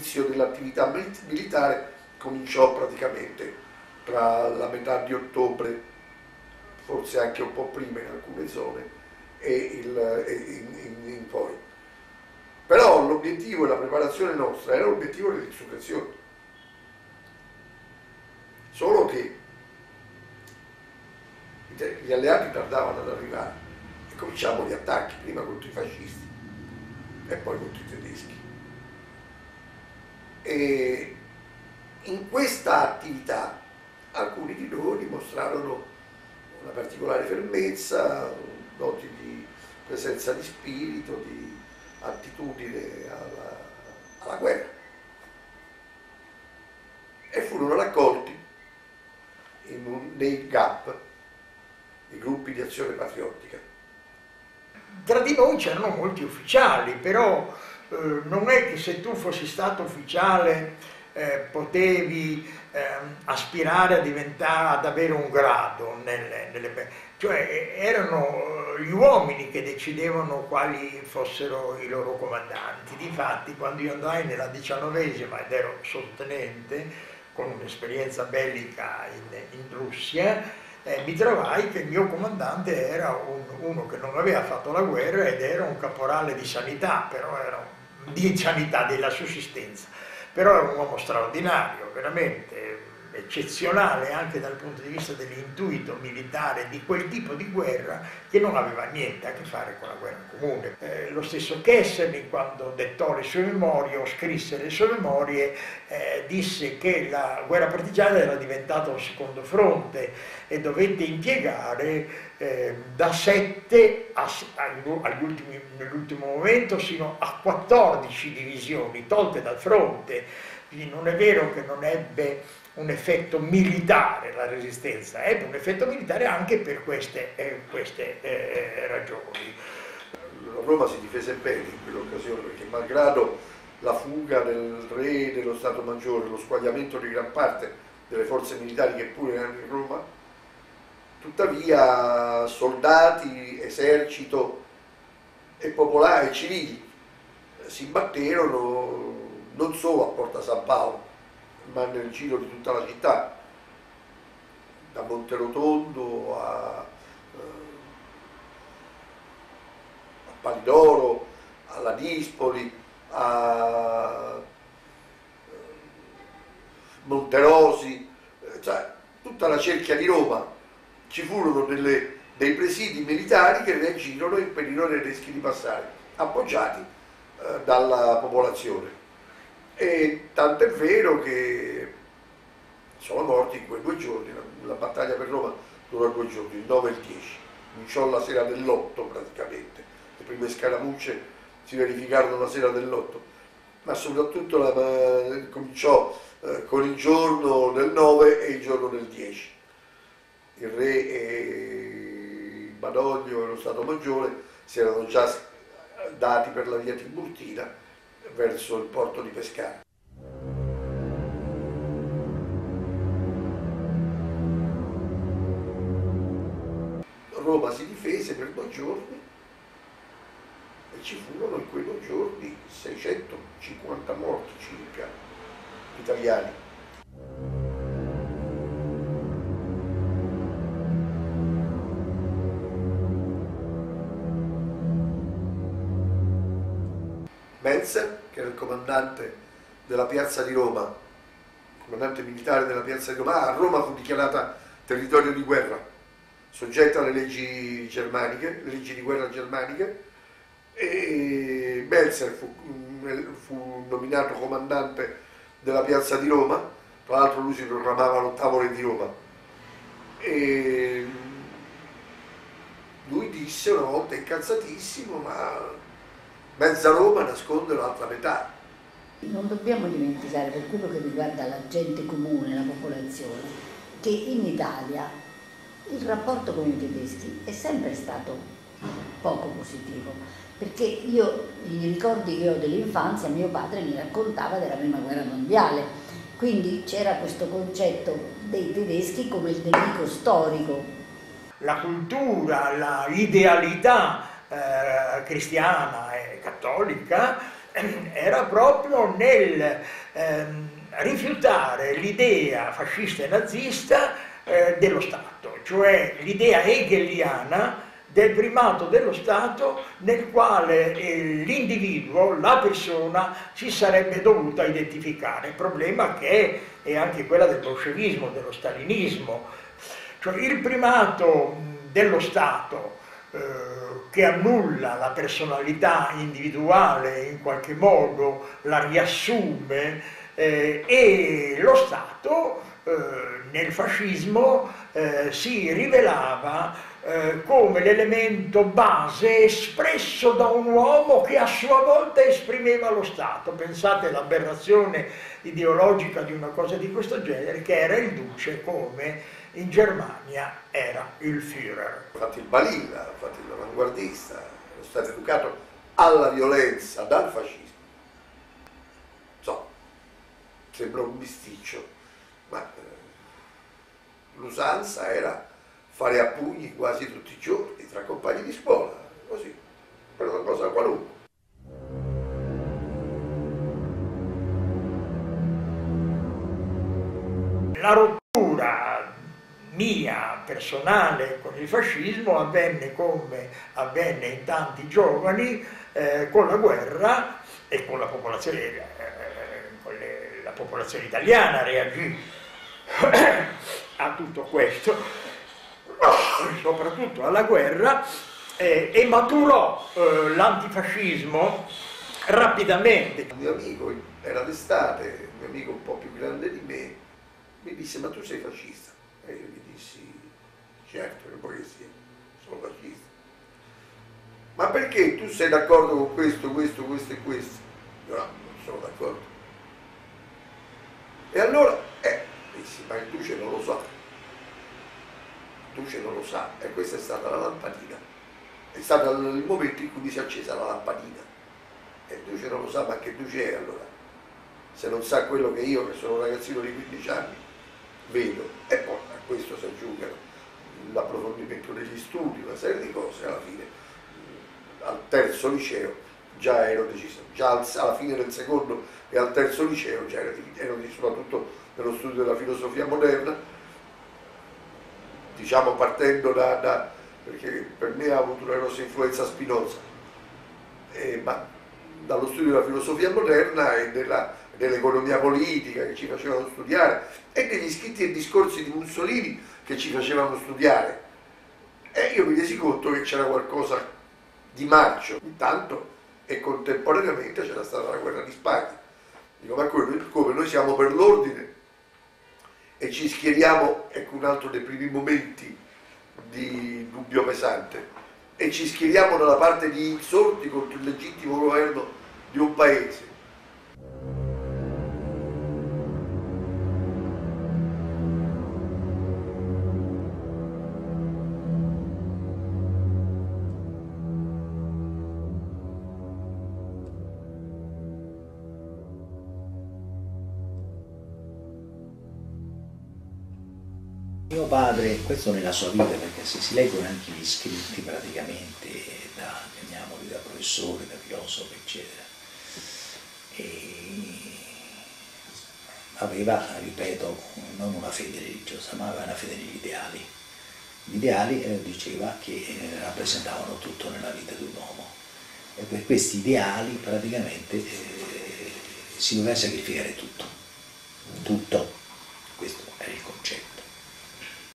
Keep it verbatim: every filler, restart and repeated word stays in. l'inizio dell'attività militare cominciò praticamente tra la metà di ottobre, forse anche un po' prima in alcune zone, e, il, e in, in, in poi. Però l'obiettivo e la preparazione nostra era l'obiettivo dell'insurrezione, solo che gli alleati tardavano ad arrivare e cominciamo gli attacchi, prima contro i fascisti e poi contro i tedeschi. E in questa attività alcuni di noi dimostrarono una particolare fermezza, doti di presenza di spirito, di attitudine alla, alla guerra, e furono raccolti in un, nei G A P, i gruppi di azione patriottica. Tra di noi c'erano molti ufficiali, però eh, non è che se tu fossi stato ufficiale eh, potevi eh, aspirare a diventare, ad avere un grado, nelle, nelle, cioè erano gli uomini che decidevano quali fossero i loro comandanti. Difatti quando io andai nella diciannovesima ed ero sottenente, con un'esperienza bellica in, in Russia, Eh, mi trovai che il mio comandante era un, uno che non aveva fatto la guerra ed era un caporale di sanità, però era un, di sanità della sussistenza, però era un uomo straordinario, veramente eccezionale anche dal punto di vista dell'intuito militare di quel tipo di guerra che non aveva niente a che fare con la guerra comune. Eh, lo stesso Kessler, quando dettò le sue memorie o scrisse le sue memorie, eh, disse che la guerra partigiana era diventata un secondo fronte e dovette impiegare eh, da sette a, ultimi, nell'ultimo momento sino a quattordici divisioni tolte dal fronte. Quindi non è vero che non ebbe un effetto militare la resistenza, ebbe eh? un effetto militare anche per queste, eh, queste eh, ragioni. Roma si difese bene in quell'occasione, perché malgrado la fuga del re dello Stato Maggiore, lo squagliamento di gran parte delle forze militari che pure erano in Roma, tuttavia soldati, esercito e popolari civili si batterono non solo a Porta San Paolo, ma nel giro di tutta la città, da Monterotondo a, a Pallidoro, alla Dispoli, a Monterosi, cioè tutta la cerchia di Roma. Ci furono delle, dei presidi militari che reagirono e impedirono ai tedeschi di passare, appoggiati eh, dalla popolazione. E tanto è vero che sono morti in quei due giorni, la, la battaglia per Roma dura due giorni, il nove e il dieci, cominciò la sera dell'otto praticamente, le prime scaramucce si verificarono la sera dell'otto, ma soprattutto la, la, cominciò eh, con il giorno del nove e il giorno del dieci. Il re e il Badoglio e lo Stato Maggiore si erano già dati per la via Tiburtina verso il porto di Pescara. Roma si difese per due giorni e ci furono in quei due giorni seicentocinquanta morti circa italiani. Melzer, che era il comandante della piazza di Roma, comandante militare della piazza di Roma, a Roma fu dichiarata territorio di guerra, soggetta alle leggi germaniche, le leggi di guerra germaniche, e Melzer fu, fu nominato comandante della piazza di Roma, tra l'altro lui si proclamava l'ottavo re di Roma, e lui disse una volta incazzatissimo, ma mezza Roma nasconde l'altra metà. Non dobbiamo dimenticare, per quello che riguarda la gente comune, la popolazione, che in Italia il rapporto con i tedeschi è sempre stato poco positivo, perché io, i ricordi che ho dell'infanzia, mio padre mi raccontava della prima guerra mondiale, quindi c'era questo concetto dei tedeschi come il nemico storico. La cultura, la idealità eh, cristiana e cattolica era proprio nel ehm, rifiutare l'idea fascista e nazista eh, dello Stato, cioè l'idea hegeliana del primato dello Stato nel quale eh, l'individuo, la persona, si sarebbe dovuta identificare, il problema che è, è anche quella del bolscevismo, dello stalinismo, cioè il primato dello Stato eh, che annulla la personalità individuale, in qualche modo la riassume, eh, e lo Stato eh, nel fascismo eh, si rivelava Eh, come l'elemento base espresso da un uomo che a sua volta esprimeva lo Stato. Pensate all'aberrazione ideologica di una cosa di questo genere, che era il duce come in Germania era il Führer. Ha fatto il balilla, ha fatto l'avanguardista, è stato educato alla violenza dal fascismo. So, sembra un bisticcio, ma eh, l'usanza era fare a pugni quasi tutti i giorni tra compagni di scuola, così, per una cosa qualunque. La rottura mia, personale, con il fascismo avvenne, come avvenne in tanti giovani, eh, con la guerra e con la popolazione, eh, con le, la popolazione italiana reagì a tutto questo, soprattutto alla guerra, eh, e maturò eh, l'antifascismo rapidamente. Un mio amico, era d'estate, un mio amico un po' più grande di me, mi disse: ma tu sei fascista? E io gli dissi: certo, che poi sì, sono fascista. Ma perché tu sei d'accordo con questo, questo, questo e questo? Io no, non sono d'accordo. E allora, eh, dissi, ma il duce non lo so. Duce non lo sa, e questa è stata la lampadina, è stato il momento in cui mi si è accesa la lampadina, e il Duce non lo sa, ma che Duce è allora? Se non sa quello che io, che sono un ragazzino di quindici anni, vedo, e poi a questo si aggiungono l'approfondimento degli studi, una serie di cose, alla fine, al terzo liceo già ero deciso, già alla fine del secondo e al terzo liceo già ero deciso, soprattutto nello studio della filosofia moderna, diciamo partendo da, da, perché per me ha avuto una grossa influenza Spinoza, eh, ma dallo studio della filosofia moderna e dell'economia politica che ci facevano studiare, e degli scritti e discorsi di Mussolini che ci facevano studiare, e io mi resi conto che c'era qualcosa di marcio. Intanto e contemporaneamente c'era stata la guerra di Spagna. Dico, ma come, noi siamo per l'ordine e ci schieriamo, ecco un altro dei primi momenti di dubbio pesante, e ci schieriamo dalla parte di insorti contro il legittimo governo di un paese. Mio padre, questo nella sua vita, perché se si leggono anche gli scritti praticamente da, chiamiamoli, da professore, da filosofo, eccetera, e aveva, ripeto, non una fede religiosa, ma aveva una fede negli ideali. Gli ideali, eh, diceva, che rappresentavano tutto nella vita di un uomo, e per questi ideali praticamente eh, si doveva sacrificare tutto, tutto, questo era il concetto.